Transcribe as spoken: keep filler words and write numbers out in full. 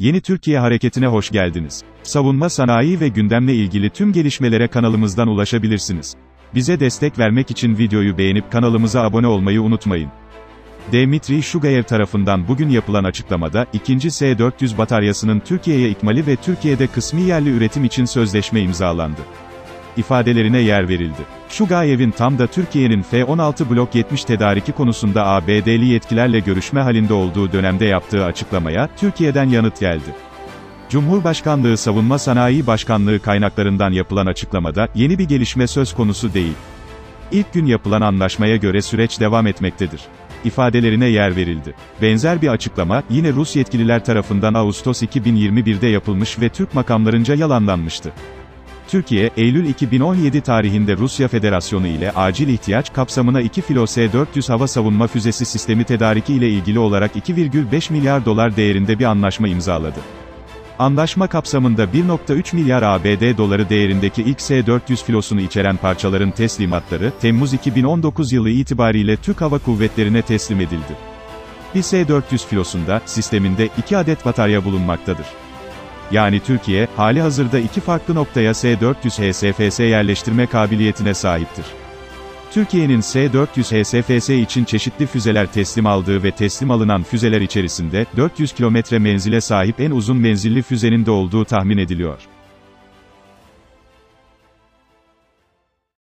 Yeni Türkiye Hareketi'ne hoş geldiniz. Savunma sanayi ve gündemle ilgili tüm gelişmelere kanalımızdan ulaşabilirsiniz. Bize destek vermek için videoyu beğenip kanalımıza abone olmayı unutmayın. Dmitriy Şugayev tarafından bugün yapılan açıklamada, ikinci S dört yüz bataryasının Türkiye'ye ikmali ve Türkiye'de kısmi yerli üretim için sözleşme imzalandı İfadelerine yer verildi. Şugayev'in tam da Türkiye'nin F on altı Blok yetmiş tedariki konusunda A B D'li yetkilerle görüşme halinde olduğu dönemde yaptığı açıklamaya, Türkiye'den yanıt geldi. Cumhurbaşkanlığı Savunma Sanayii Başkanlığı kaynaklarından yapılan açıklamada, yeni bir gelişme söz konusu değil. İlk gün yapılan anlaşmaya göre süreç devam etmektedir İfadelerine yer verildi. Benzer bir açıklama, yine Rus yetkililer tarafından Ağustos iki bin yirmi bir'de yapılmış ve Türk makamlarınca yalanlanmıştı. Türkiye, Eylül iki bin on yedi tarihinde Rusya Federasyonu ile acil ihtiyaç kapsamına iki filo S dört yüz hava savunma füzesi sistemi tedariki ile ilgili olarak iki virgül beş milyar dolar değerinde bir anlaşma imzaladı. Anlaşma kapsamında bir virgül üç milyar A B D doları değerindeki ilk S dört yüz filosunu içeren parçaların teslimatları, Temmuz iki bin on dokuz yılı itibariyle Türk Hava Kuvvetleri'ne teslim edildi. Bir S dört yüz filosunda, sisteminde, iki adet batarya bulunmaktadır. Yani Türkiye, hali hazırda iki farklı noktaya S dört yüz H S F S yerleştirme kabiliyetine sahiptir. Türkiye'nin S dört yüz H S F S için çeşitli füzeler teslim aldığı ve teslim alınan füzeler içerisinde, dört yüz kilometre menzile sahip en uzun menzilli füzenin de olduğu tahmin ediliyor.